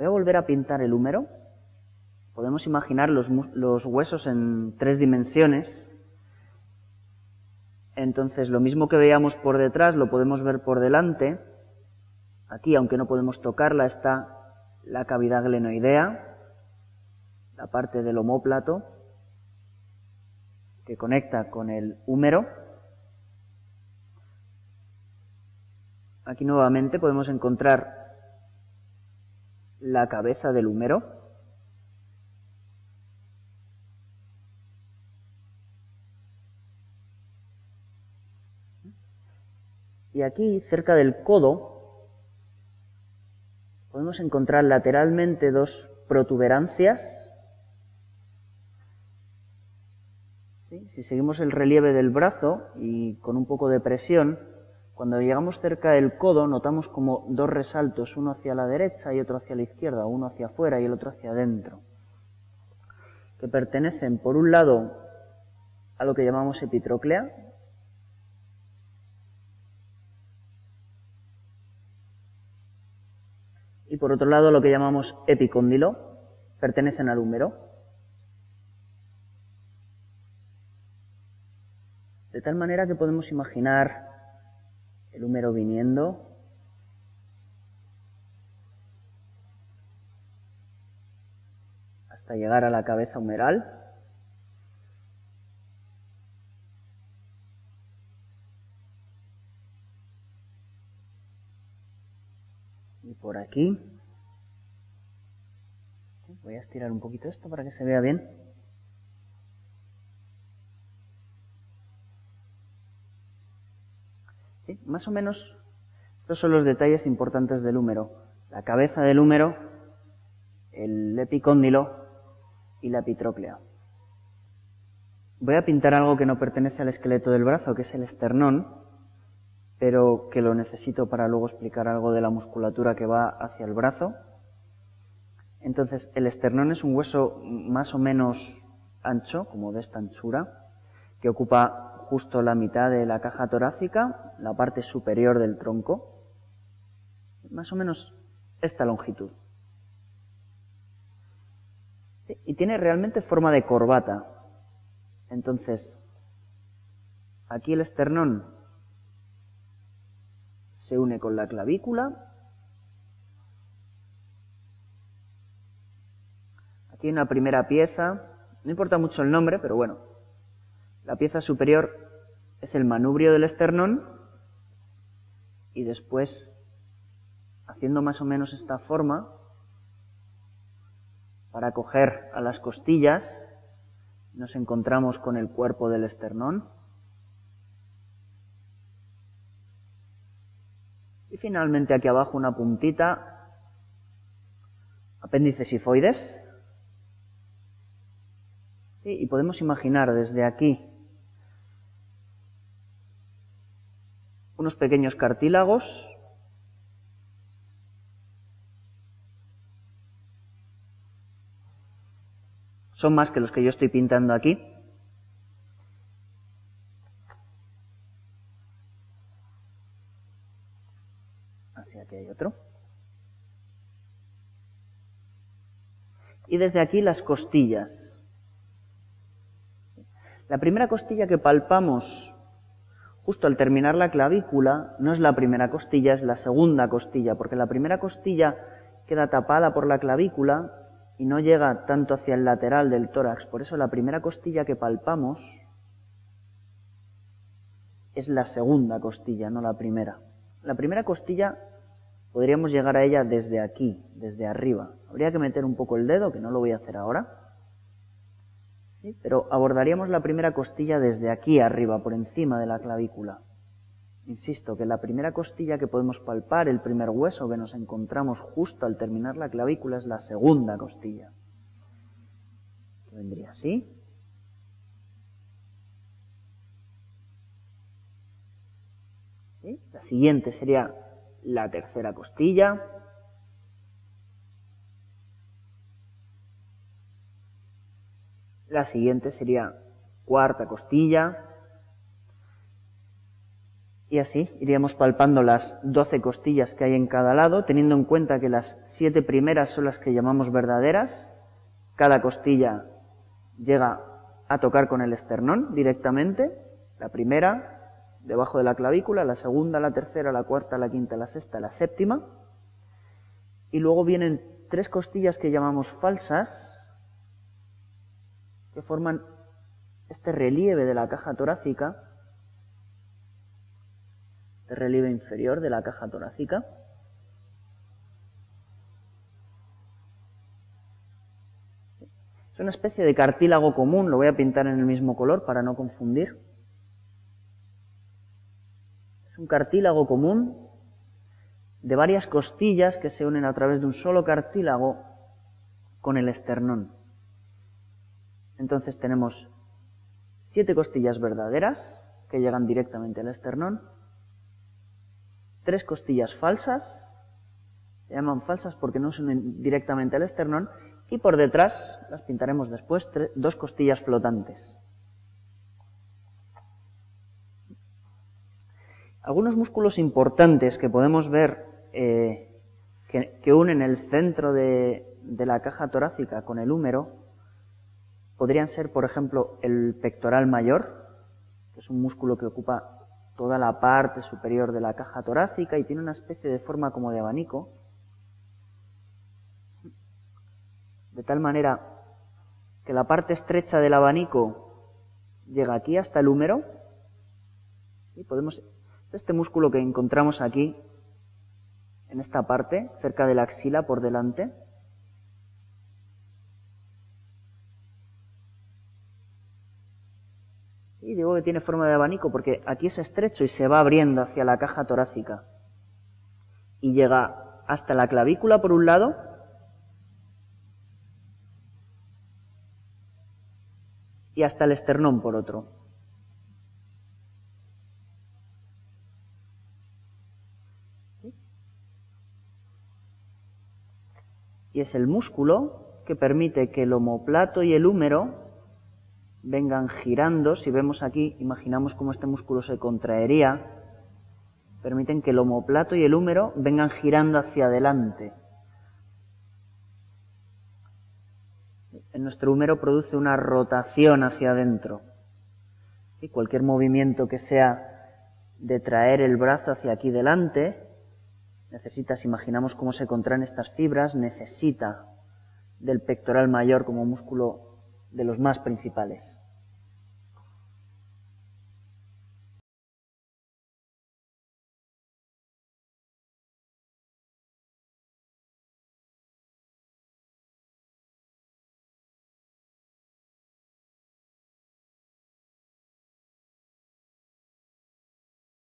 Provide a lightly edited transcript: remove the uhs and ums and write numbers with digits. Voy a volver a pintar el húmero. Podemos imaginar los huesos en 3 dimensiones. Entonces, lo mismo que veíamos por detrás, lo podemos ver por delante. Aquí, aunque no podemos tocarla, está la cavidad glenoidea, la parte del omóplato, que conecta con el húmero. Aquí nuevamente podemos encontrar la cabeza del húmero. Y aquí, cerca del codo, podemos encontrar lateralmente 2 protuberancias. Si seguimos el relieve del brazo y con un poco de presión, cuando llegamos cerca del codo notamos como 2 resaltos, uno hacia la derecha y otro hacia la izquierda, uno hacia afuera y el otro hacia adentro, que pertenecen por un lado a lo que llamamos epitróclea, y por otro lado a lo que llamamos epicóndilo, pertenecen al húmero. De tal manera que podemos imaginar el húmero viniendo. Hasta llegar a la cabeza humeral. Y por aquí. Voy a estirar un poquito esto para que se vea bien. Más o menos estos son los detalles importantes del húmero. La cabeza del húmero, el epicóndilo y la epitróclea. Voy a pintar algo que no pertenece al esqueleto del brazo, que es el esternón, pero que lo necesito para luego explicar algo de la musculatura que va hacia el brazo. Entonces, el esternón es un hueso más o menos ancho, como de esta anchura, que ocupa justo la mitad de la caja torácica, la parte superior del tronco, más o menos esta longitud. Y tiene realmente forma de corbata. Entonces, aquí el esternón se une con la clavícula. Aquí hay una primera pieza, no importa mucho el nombre, pero bueno. La pieza superior es el manubrio del esternón y después, haciendo más o menos esta forma, para coger a las costillas, nos encontramos con el cuerpo del esternón. Y finalmente aquí abajo una puntita, apéndices sifoides. Sí, y podemos imaginar desde aquí unos pequeños cartílagos, son más que los que yo estoy pintando aquí, así aquí hay otro, y desde aquí las costillas. La primera costilla que palpamos justo al terminar la clavícula no es la primera costilla, es la segunda costilla, porque la primera costilla queda tapada por la clavícula y no llega tanto hacia el lateral del tórax. Por eso la primera costilla que palpamos es la segunda costilla, no la primera. La primera costilla podríamos llegar a ella desde aquí, desde arriba. Habría que meter un poco el dedo, que no lo voy a hacer ahora. ¿Sí? Pero abordaríamos la primera costilla desde aquí arriba, por encima de la clavícula. Insisto, que la primera costilla que podemos palpar, el primer hueso que nos encontramos justo al terminar la clavícula, es la segunda costilla. Que vendría así. ¿Sí? La siguiente sería la tercera costilla. La siguiente sería cuarta costilla Y así iríamos palpando las 12 costillas que hay en cada lado, teniendo en cuenta que las 7 primeras son las que llamamos verdaderas. Cada costilla llega a tocar con el esternón directamente. La primera, debajo de la clavícula, la segunda, la tercera, la cuarta, la quinta, la sexta, la séptima. Y luego vienen 3 costillas que llamamos falsas, que forman este relieve de la caja torácica, relieve inferior de la caja torácica, es una especie de cartílago común, lo voy a pintar en el mismo color para no confundir, es un cartílago común de varias costillas que se unen a través de un solo cartílago con el esternón. Entonces tenemos 7 costillas verdaderas que llegan directamente al esternón, 3 costillas falsas, se llaman falsas porque no se unen directamente al esternón, y por detrás, las pintaremos después, 2 costillas flotantes. Algunos músculos importantes que podemos ver que unen el centro de la caja torácica con el húmero podrían ser, por ejemplo, el pectoral mayor, que es un músculo que ocupa toda la parte superior de la caja torácica y tiene una especie de forma como de abanico, de tal manera que la parte estrecha del abanico llega aquí hasta el húmero y podemos, este músculo que encontramos aquí en esta parte, cerca de la axila por delante, y digo que tiene forma de abanico porque aquí es estrecho y se va abriendo hacia la caja torácica y llega hasta la clavícula por un lado y hasta el esternón por otro. Y es el músculo que permite que el omóplato y el húmero vengan girando. Si vemos aquí, imaginamos cómo este músculo se contraería, permiten que el omóplato y el húmero vengan girando hacia adelante. En nuestro húmero produce una rotación hacia adentro. Y cualquier movimiento que sea de traer el brazo hacia aquí delante, necesita, si imaginamos cómo se contraen estas fibras, necesita del pectoral mayor como músculo de los más principales.